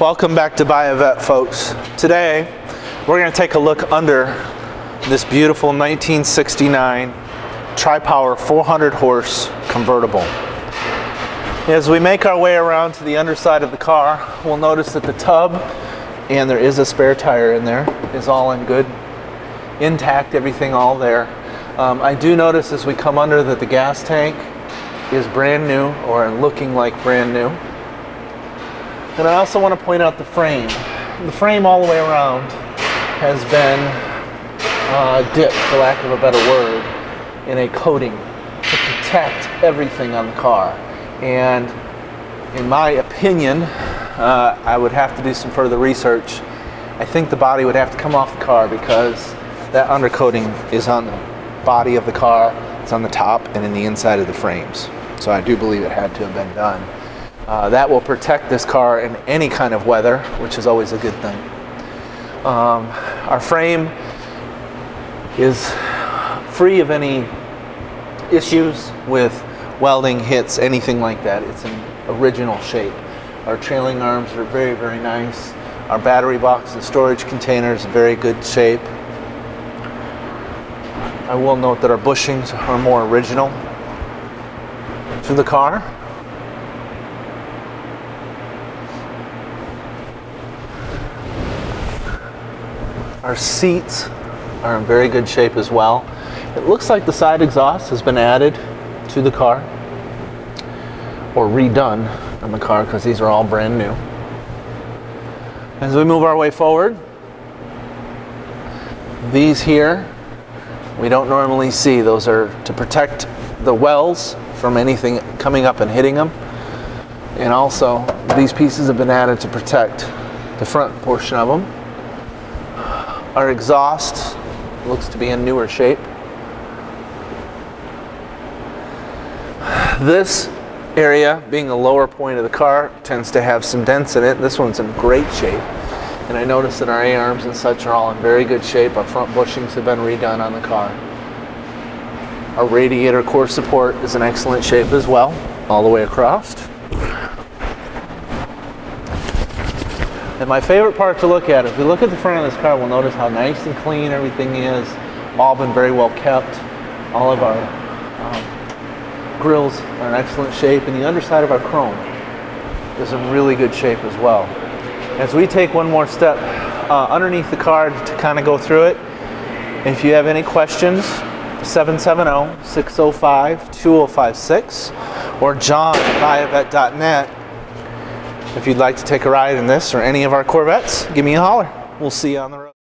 Welcome back to Buy A Vette, folks. Today, we're going to take a look under this beautiful 1969 TriPower 400 horse convertible. As we make our way around to the underside of the car, we'll notice that the tub, and there is a spare tire in there, is all in good, intact, everything all there. I do notice as we come under that the gas tank is brand new, or looking like brand new. And I also want to point out the frame. The frame all the way around has been dipped, for lack of a better word, in a coating to protect everything on the car. And in my opinion, I would have to do some further research. I think the body would have to come off the car because that undercoating is on the body of the car, it's on the top and in the inside of the frames. So I do believe it had to have been done. That will protect this car in any kind of weather, which is always a good thing. Our frame is free of any issues with welding, hits, anything like that. It's in original shape. Our trailing arms are very, very nice. Our battery box and storage container is in very good shape. I will note that our bushings are more original to the car. Our seats are in very good shape as well. It looks like the side exhaust has been added to the car, or redone on the car, because these are all brand new. As we move our way forward, these here we don't normally see. Those are to protect the wells from anything coming up and hitting them. And also, these pieces have been added to protect the front portion of them. Our exhaust looks to be in newer shape. This area, being the lower point of the car, tends to have some dents in it. This one's in great shape. And I noticed that our A-arms and such are all in very good shape. Our front bushings have been redone on the car. Our radiator core support is in excellent shape as well, all the way across. And my favorite part to look at, if we look at the front of this car, we'll notice how nice and clean everything is. All been very well kept. All of our grills are in excellent shape, and the underside of our chrome is in really good shape as well. As we take one more step underneath the car to kind of go through it, if you have any questions, 770-605-2056 or John at buyavettedotnet. If you'd like to take a ride in this or any of our Corvettes, give me a holler. We'll see you on the road.